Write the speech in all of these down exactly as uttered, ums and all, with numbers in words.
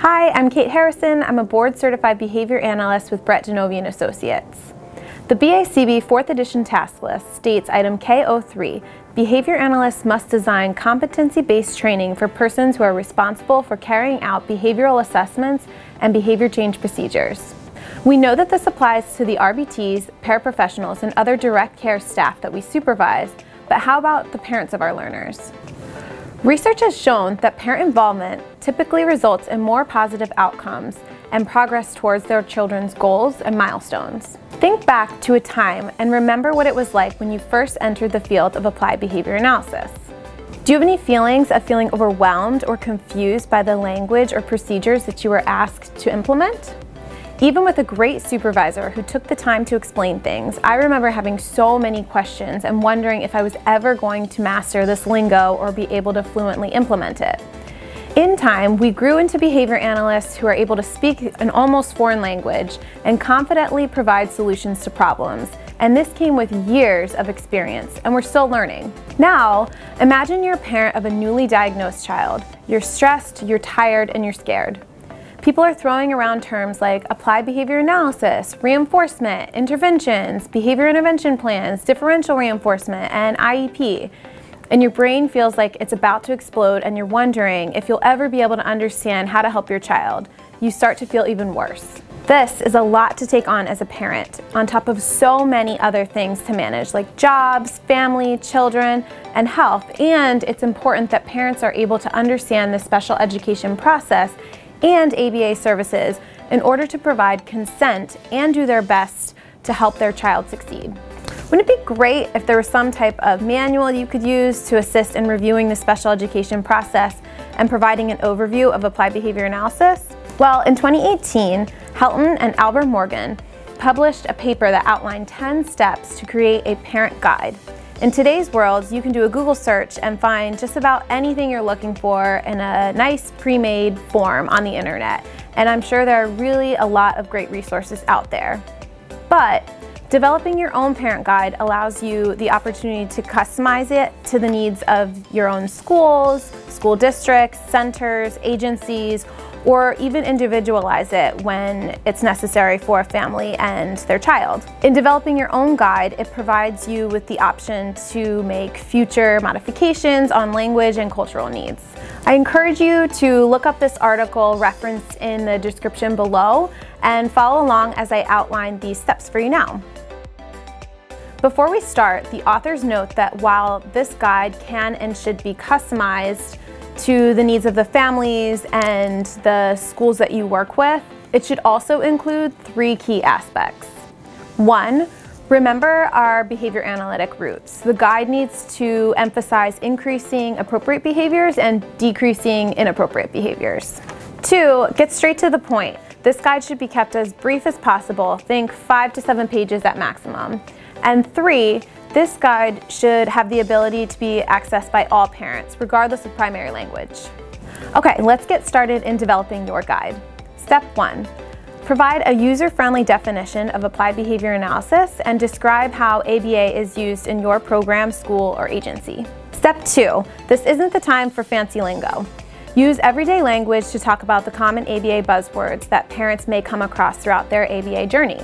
Hi, I'm Kate Harrison. I'm a board-certified behavior analyst with Brett DeNovi and Associates. The B A C B fourth edition task list states item K zero three, behavior analysts must design competency-based training for persons who are responsible for carrying out behavioral assessments and behavior change procedures. We know that this applies to the R B Ts, paraprofessionals, and other direct care staff that we supervise, but how about the parents of our learners? Research has shown that parent involvement typically results in more positive outcomes and progress towards their children's goals and milestones. Think back to a time and remember what it was like when you first entered the field of applied behavior analysis. Do you have any feelings of feeling overwhelmed or confused by the language or procedures that you were asked to implement? Even with a great supervisor who took the time to explain things, I remember having so many questions and wondering if I was ever going to master this lingo or be able to fluently implement it. In time, we grew into behavior analysts who are able to speak an almost foreign language and confidently provide solutions to problems. And this came with years of experience, and we're still learning. Now, imagine you're a parent of a newly diagnosed child. You're stressed, you're tired, and you're scared. People are throwing around terms like applied behavior analysis, reinforcement, interventions, behavior intervention plans, differential reinforcement, and I E P. And your brain feels like it's about to explode and you're wondering if you'll ever be able to understand how to help your child. You start to feel even worse. This is a lot to take on as a parent, on top of so many other things to manage, like jobs, family, children, and health. And it's important that parents are able to understand the special education process and A B A services in order to provide consent and do their best to help their child succeed. Wouldn't it be great if there was some type of manual you could use to assist in reviewing the special education process and providing an overview of applied behavior analysis? Well, in twenty eighteen, Helton and Alber-Morgan published a paper that outlined ten steps to create a parent guide. In today's world, you can do a Google search and find just about anything you're looking for in a nice pre-made form on the internet. And I'm sure there are really a lot of great resources out there. But developing your own parent guide allows you the opportunity to customize it to the needs of your own schools, school districts, centers, agencies, or even individualize it when it's necessary for a family and their child. In developing your own guide, it provides you with the option to make future modifications on language and cultural needs. I encourage you to look up this article referenced in the description below and follow along as I outline these steps for you now. Before we start, the authors note that while this guide can and should be customized to the needs of the families and the schools that you work with, it should also include three key aspects. One, remember our behavior analytic roots. The guide needs to emphasize increasing appropriate behaviors and decreasing inappropriate behaviors. Two, get straight to the point. This guide should be kept as brief as possible. Think five to seven pages at maximum. And three, this guide should have the ability to be accessed by all parents, regardless of primary language. Okay, let's get started in developing your guide. Step one, provide a user-friendly definition of applied behavior analysis and describe how A B A is used in your program, school, or agency. Step two, this isn't the time for fancy lingo. Use everyday language to talk about the common A B A buzzwords that parents may come across throughout their A B A journey.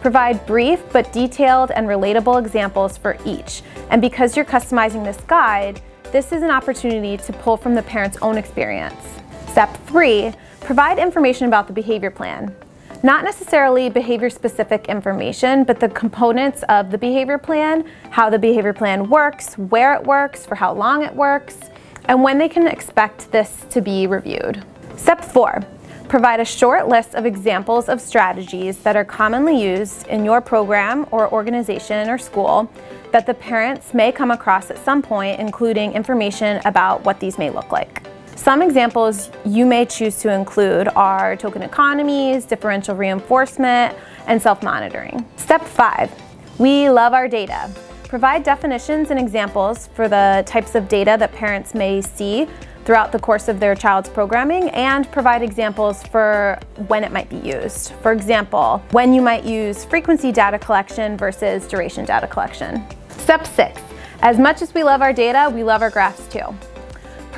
Provide brief but detailed and relatable examples for each. And because you're customizing this guide, this is an opportunity to pull from the parent's own experience. Step three, provide information about the behavior plan. Not necessarily behavior-specific information, but the components of the behavior plan, how the behavior plan works, where it works, for how long it works, and when they can expect this to be reviewed. Step four, provide a short list of examples of strategies that are commonly used in your program or organization or school that the parents may come across at some point, including information about what these may look like. Some examples you may choose to include are token economies, differential reinforcement, and self-monitoring. Step five, we love our data. Provide definitions and examples for the types of data that parents may see throughout the course of their child's programming, and provide examples for when it might be used. For example, when you might use frequency data collection versus duration data collection. Step six, as much as we love our data, we love our graphs too.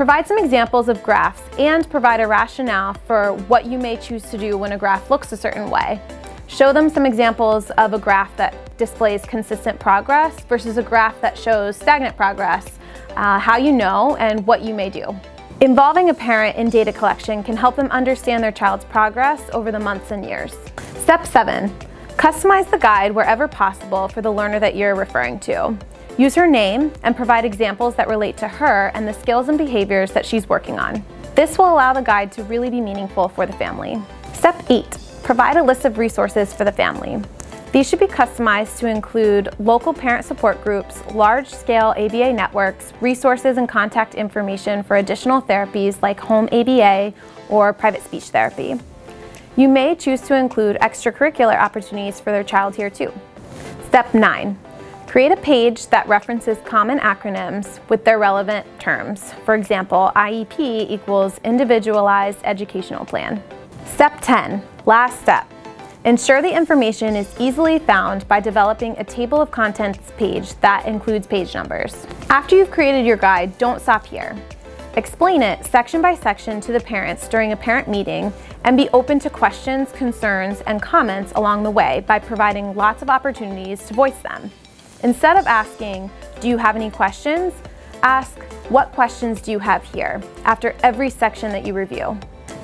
provide some examples of graphs and provide a rationale for what you may choose to do when a graph looks a certain way. Show them some examples of a graph that displays consistent progress versus a graph that shows stagnant progress, uh, how you know and what you may do. Involving a parent in data collection can help them understand their child's progress over the months and years. Step seven, customize the guide wherever possible for the learner that you're referring to. Use her name and provide examples that relate to her and the skills and behaviors that she's working on. This will allow the guide to really be meaningful for the family. Step eight, provide a list of resources for the family. These should be customized to include local parent support groups, large-scale A B A networks, resources and contact information for additional therapies like home A B A or private speech therapy. You may choose to include extracurricular opportunities for their child here too. Step nine, create a page that references common acronyms with their relevant terms. For example, I E P equals Individualized Educational Plan. Step ten, last step. Ensure the information is easily found by developing a table of contents page that includes page numbers. After you've created your guide, don't stop here. Explain it section by section to the parents during a parent meeting and be open to questions, concerns, and comments along the way by providing lots of opportunities to voice them. Instead of asking, "Do you have any questions?" ask, "What questions do you have here?" after every section that you review.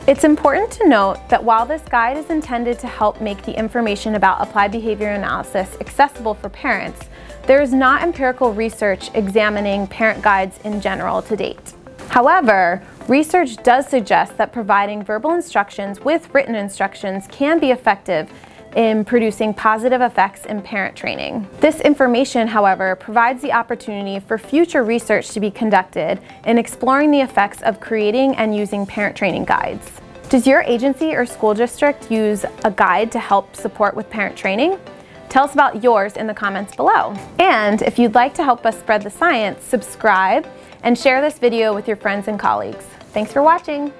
It's important to note that while this guide is intended to help make the information about applied behavior analysis accessible for parents, there is not empirical research examining parent guides in general to date. However, research does suggest that providing verbal instructions with written instructions can be effective in producing positive effects in parent training. This information, however, provides the opportunity for future research to be conducted in exploring the effects of creating and using parent training guides. Does your agency or school district use a guide to help support with parent training? Tell us about yours in the comments below. And if you'd like to help us spread the science, subscribe and share this video with your friends and colleagues. Thanks for watching.